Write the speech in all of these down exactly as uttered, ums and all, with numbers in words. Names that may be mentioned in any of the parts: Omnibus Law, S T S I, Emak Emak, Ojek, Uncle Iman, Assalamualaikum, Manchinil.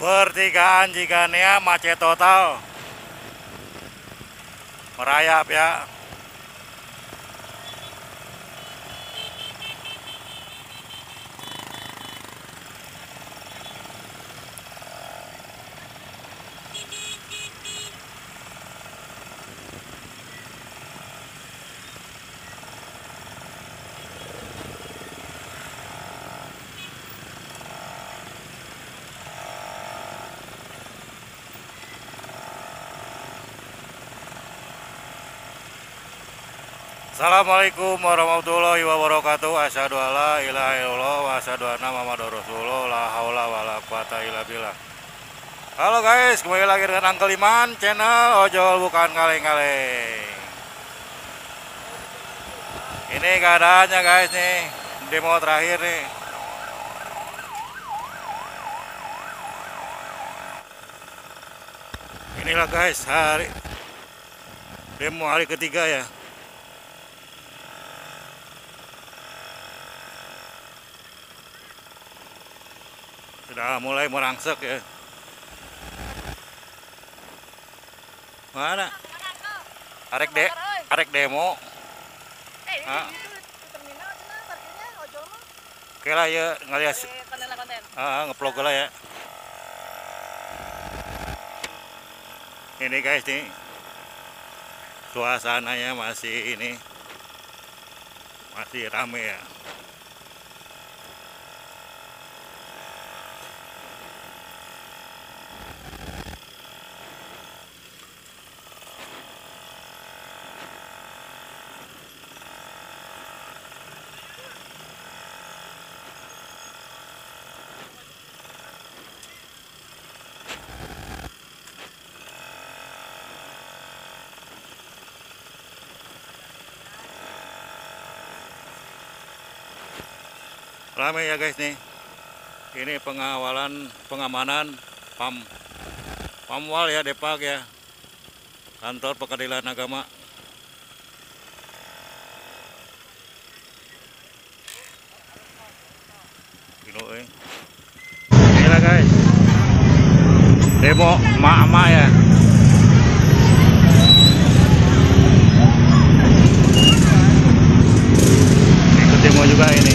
Pertigaan Jigania macet total. Merayap ya. Assalamualaikum warahmatullahi wabarakatuh. Asyhadu alla ilaha illallah wa asyhadu anna muhammadar rasulullah. La haula wala quwata illa billah. Halo guys, kembali lagi dengan Uncle Iman, channel ojol bukan kaleng-kaleng. Ini keadaannya guys nih, demo terakhir nih. Inilah guys, hari demo hari ketiga ya. Sudah mulai merangsek ya. Mana? Arek de, arek demo. Ah. Oke lah ya, ngelihat. Ah, ngeplog lah ya. Ini guys nih, suasananya masih ini, masih ramai ya. Ramai ya guys nih. Ini pengawalan, pengamanan pam pamwal ya, Depak ya, kantor pengadilan agama. Inilah guys demo emak-emak ya. Ikut demo juga ini.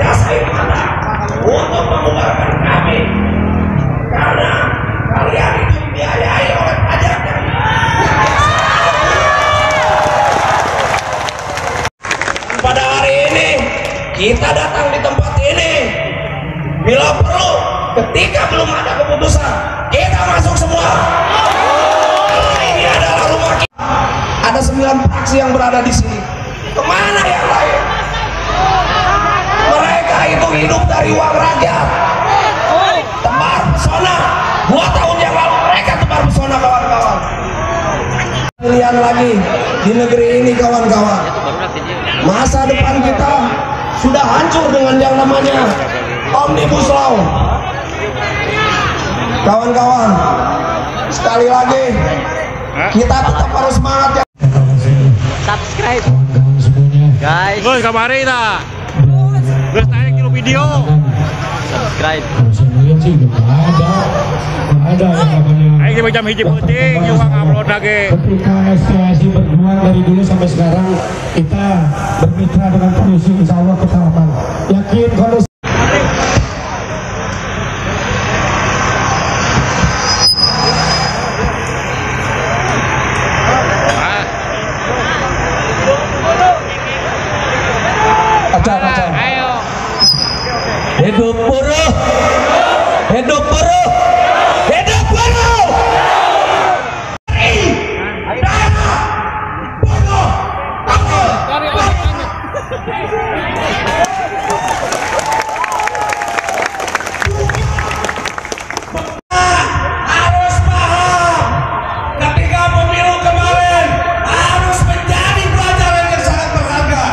That's it. kita datang di tempat ini bila perlu ketika belum ada keputusan kita masuk semua. Nah, ini adalah rumah kita. Ada sembilan fraksi yang berada di sini. Kemana yang lain? Mereka itu hidup dari uang rakyat. Tebar pesona. Dua tahun yang lalu mereka tebar pesona kawan-kawan. Pilihan lagi di negeri ini kawan-kawan. Masa depan kita sudah hancur dengan yang namanya Omnibus Law. Kawan-kawan, sekali lagi kita tetap harus semangat ya. Subscribe, guys. Terus kabarin lah. Terus naik kilo video. Subscribe. Ada yang ini macam hiji penting, uang upload lagi. Ketika S T S I berjuang dari dulu sampai sekarang, kita bermitra dengan polisi, insya Allah kita aman. Yakin kalau hidup buruh, hidup buruh, hidup buruh. Harus paham ketika pemilu kemarin harus menjadi pelajaran yang sangat berharga.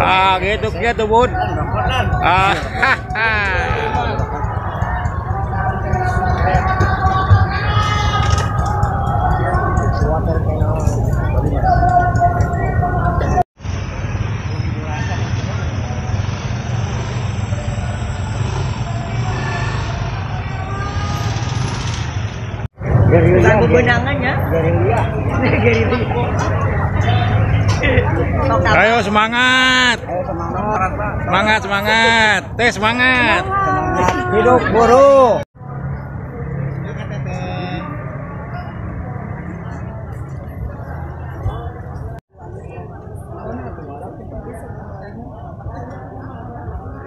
Ah, gitu gitu bud. Ah, lagu benangan ya. Ayo semangat. Semangat semangat. Teh semangat. Hidup buruh.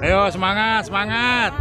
Ayo semangat semangat.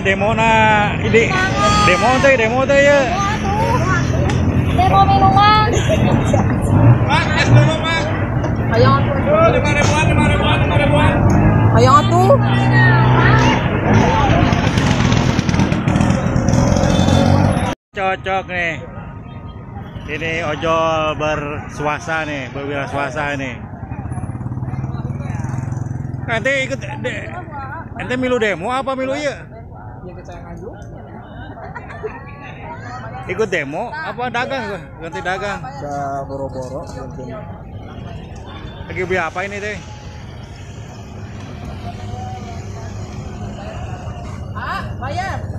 Demo na ini demo teh demo teh ya demo minuman Pak es dulu Pak ayo atuh lima ribuan lima ribuan lima ribuan ayo atuh cocok nih ini ojol bersuasa nih berwirausaha nih nanti ikut nanti milu demo apa milu ya ikut demo apa dagang gue ganti dagang ke boro-boro lagi beli apa ini teh ah bayar